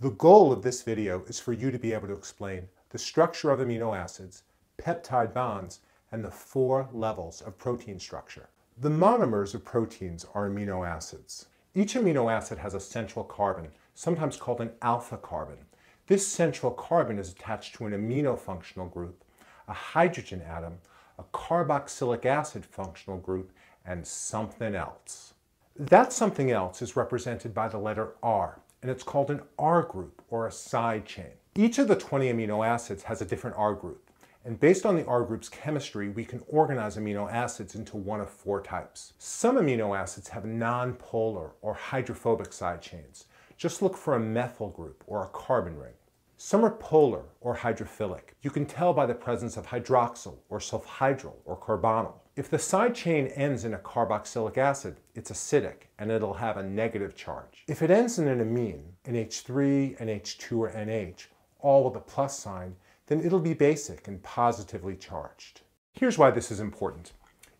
The goal of this video is for you to be able to explain the structure of amino acids, peptide bonds, and the four levels of protein structure. The monomers of proteins are amino acids. Each amino acid has a central carbon, sometimes called an alpha carbon. This central carbon is attached to an amino functional group, a hydrogen atom, a carboxylic acid functional group, and something else. That something else is represented by the letter R, and it's called an R group, or a side chain. Each of the 20 amino acids has a different R group, and based on the R group's chemistry, we can organize amino acids into one of four types. Some amino acids have nonpolar or hydrophobic side chains. Just look for a methyl group, or a carbon ring. Some are polar or hydrophilic. You can tell by the presence of hydroxyl or sulfhydryl or carbonyl. If the side chain ends in a carboxylic acid, it's acidic and it'll have a negative charge. If it ends in an amine, NH3, NH2, or NH, all with a plus sign, then it'll be basic and positively charged. Here's why this is important.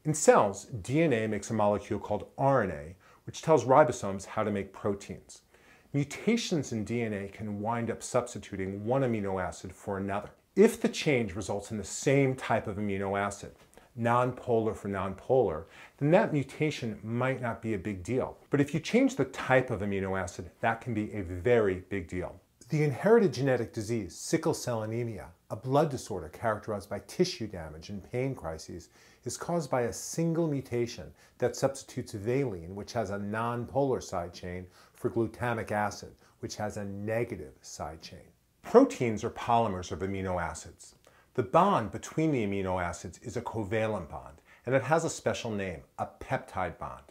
In cells, DNA makes a molecule called RNA, which tells ribosomes how to make proteins. Mutations in DNA can wind up substituting one amino acid for another. If the change results in the same type of amino acid, nonpolar for nonpolar, then that mutation might not be a big deal. But if you change the type of amino acid, that can be a very big deal. The inherited genetic disease, sickle cell anemia, a blood disorder characterized by tissue damage and pain crises, is caused by a single mutation that substitutes valine, which has a nonpolar side chain, for glutamic acid, which has a negative side chain. Proteins are polymers of amino acids. The bond between the amino acids is a covalent bond, and it has a special name, a peptide bond.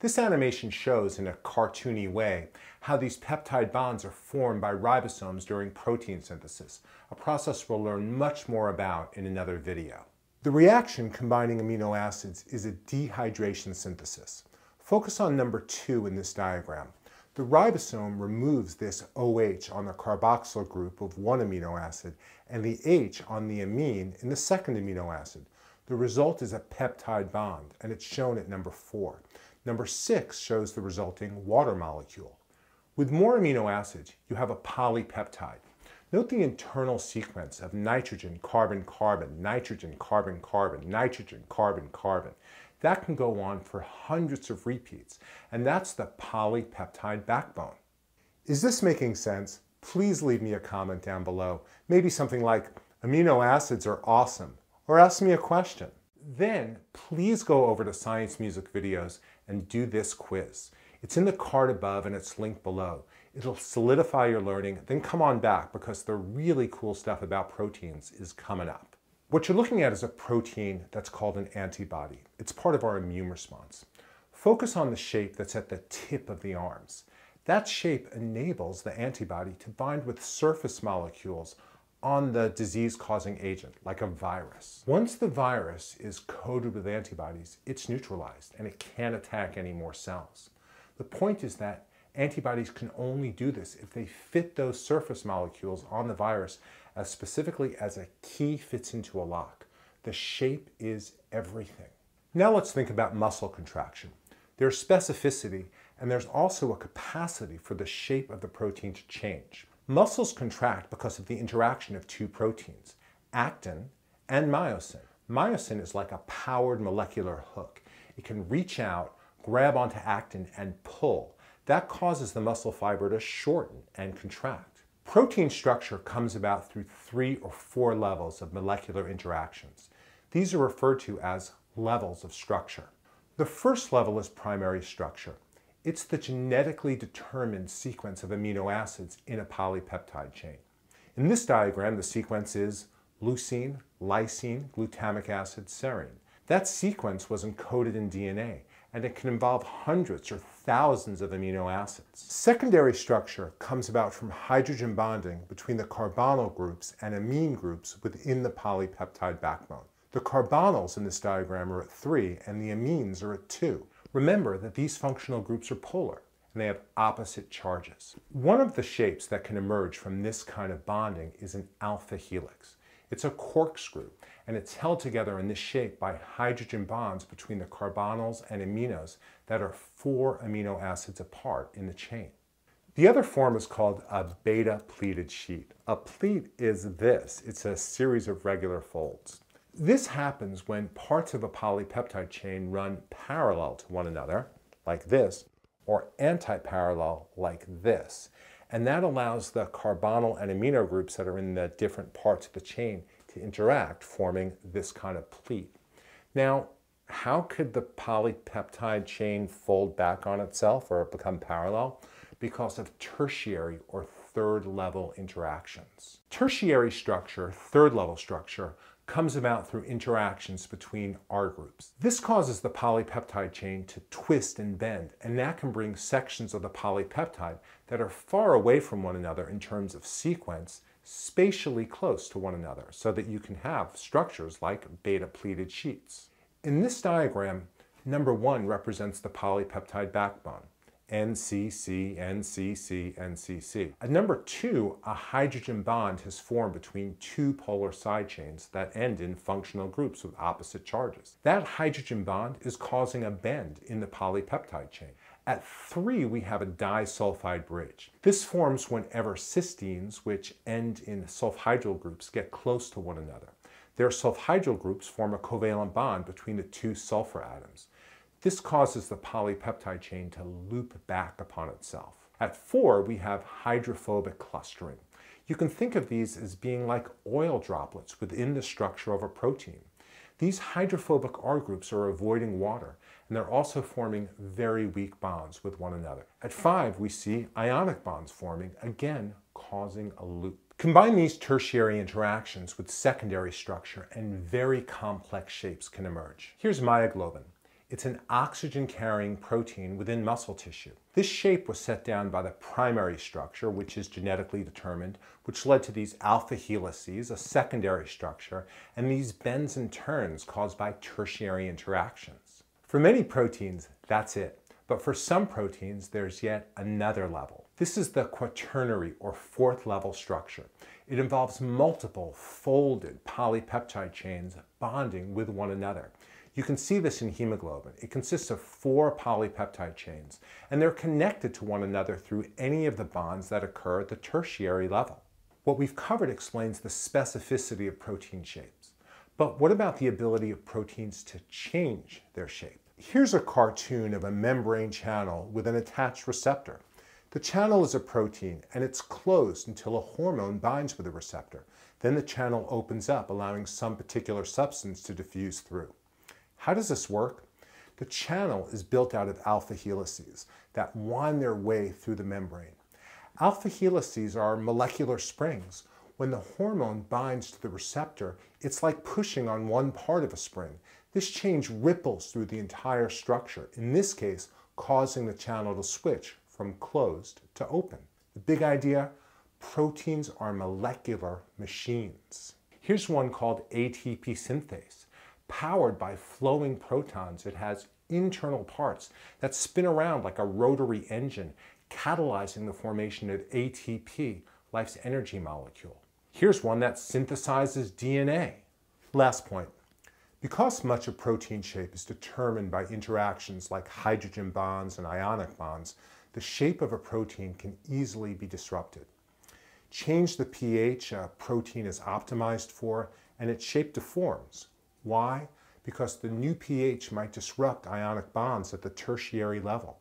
This animation shows, in a cartoony way, how these peptide bonds are formed by ribosomes during protein synthesis, a process we'll learn much more about in another video. The reaction combining amino acids is a dehydration synthesis. Focus on number 2 in this diagram. The ribosome removes this OH on the carboxyl group of one amino acid and the H on the amine in the second amino acid. The result is a peptide bond, and it's shown at number 4. Number 6 shows the resulting water molecule. With more amino acids, you have a polypeptide. Note the internal sequence of nitrogen, carbon, carbon, nitrogen, carbon, carbon, nitrogen, carbon, carbon. That can go on for hundreds of repeats, and that's the polypeptide backbone. Is this making sense? Please leave me a comment down below. Maybe something like, amino acids are awesome, or ask me a question. Then, please go over to Science Music Videos and do this quiz. It's in the card above and it's linked below. It'll solidify your learning, then come on back because the really cool stuff about proteins is coming up. What you're looking at is a protein that's called an antibody. It's part of our immune response. Focus on the shape that's at the tip of the arms. That shape enables the antibody to bind with surface molecules on the disease-causing agent, like a virus. Once the virus is coated with antibodies, it's neutralized and it can't attack any more cells. The point is that antibodies can only do this if they fit those surface molecules on the virus as specifically as a key fits into a lock. The shape is everything. Now let's think about muscle contraction. There's specificity, and there's also a capacity for the shape of the protein to change. Muscles contract because of the interaction of two proteins, actin and myosin. Myosin is like a powered molecular hook. It can reach out, grab onto actin, and pull. That causes the muscle fiber to shorten and contract. Protein structure comes about through 3 or 4 levels of molecular interactions. These are referred to as levels of structure. The first level is primary structure. It's the genetically determined sequence of amino acids in a polypeptide chain. In this diagram, the sequence is leucine, lysine, glutamic acid, serine. That sequence was encoded in DNA, and it can involve hundreds or thousands of amino acids. Secondary structure comes about from hydrogen bonding between the carbonyl groups and amine groups within the polypeptide backbone. The carbonyls in this diagram are at 3 and the amines are at 2. Remember that these functional groups are polar and they have opposite charges. One of the shapes that can emerge from this kind of bonding is an alpha helix. It's a corkscrew, and it's held together in this shape by hydrogen bonds between the carbonyls and aminos that are 4 amino acids apart in the chain. The other form is called a beta pleated sheet. A pleat is this. It's a series of regular folds. This happens when parts of a polypeptide chain run parallel to one another, like this, or anti-parallel, like this. And that allows the carbonyl and amino groups that are in the different parts of the chain to interact, forming this kind of pleat. Now, how could the polypeptide chain fold back on itself or become parallel? Because of tertiary or third level interactions. Tertiary structure, third level structure, comes about through interactions between R groups. This causes the polypeptide chain to twist and bend, and that can bring sections of the polypeptide that are far away from one another in terms of sequence, spatially close to one another, so that you can have structures like beta pleated sheets. In this diagram, number 1 represents the polypeptide backbone. NCC, NCC, NCC. At number 2, a hydrogen bond has formed between two polar side chains that end in functional groups with opposite charges. That hydrogen bond is causing a bend in the polypeptide chain. At 3, we have a disulfide bridge. This forms whenever cysteines, which end in sulfhydryl groups, get close to one another. Their sulfhydryl groups form a covalent bond between the two sulfur atoms. This causes the polypeptide chain to loop back upon itself. At 4, we have hydrophobic clustering. You can think of these as being like oil droplets within the structure of a protein. These hydrophobic R groups are avoiding water, and they're also forming very weak bonds with one another. At 5, we see ionic bonds forming, again causing a loop. Combine these tertiary interactions with secondary structure, and very complex shapes can emerge. Here's myoglobin. It's an oxygen-carrying protein within muscle tissue. This shape was set down by the primary structure, which is genetically determined, which led to these alpha helices, a secondary structure, and these bends and turns caused by tertiary interactions. For many proteins, that's it. But for some proteins, there's yet another level. This is the quaternary or fourth level structure. It involves multiple folded polypeptide chains bonding with one another. You can see this in hemoglobin. It consists of 4 polypeptide chains, and they're connected to one another through any of the bonds that occur at the tertiary level. What we've covered explains the specificity of protein shapes. But what about the ability of proteins to change their shape? Here's a cartoon of a membrane channel with an attached receptor. The channel is a protein, and it's closed until a hormone binds with the receptor. Then the channel opens up, allowing some particular substance to diffuse through. How does this work? The channel is built out of alpha helices that wind their way through the membrane. Alpha helices are molecular springs. When the hormone binds to the receptor, it's like pushing on one part of a spring. This change ripples through the entire structure, in this case, causing the channel to switch from closed to open. The big idea? Proteins are molecular machines. Here's one called ATP synthase. Powered by flowing protons, it has internal parts that spin around like a rotary engine, catalyzing the formation of ATP, life's energy molecule. Here's one that synthesizes DNA. Last point. Because much of protein shape is determined by interactions like hydrogen bonds and ionic bonds, the shape of a protein can easily be disrupted. Change the pH a protein is optimized for, and its shape deforms. Why? Because the new pH might disrupt ionic bonds at the tertiary level.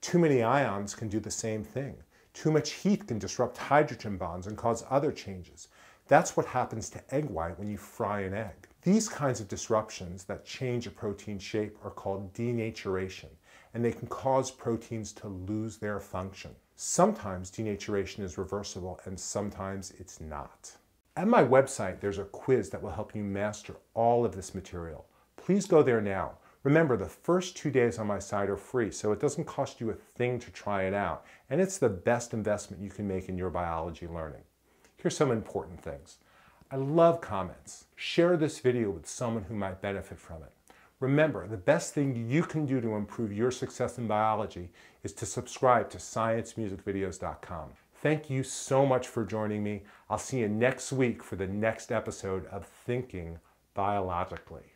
Too many ions can do the same thing. Too much heat can disrupt hydrogen bonds and cause other changes. That's what happens to egg white when you fry an egg. These kinds of disruptions that change a protein shape are called denaturation, and they can cause proteins to lose their function. Sometimes denaturation is reversible, and sometimes it's not. At my website, there's a quiz that will help you master all of this material. Please go there now. Remember, the first 2 days on my site are free, so it doesn't cost you a thing to try it out, and it's the best investment you can make in your biology learning. Here's some important things. I love comments. Share this video with someone who might benefit from it. Remember, the best thing you can do to improve your success in biology is to subscribe to sciencemusicvideos.com. Thank you so much for joining me. I'll see you next week for the next episode of Thinking Biologically.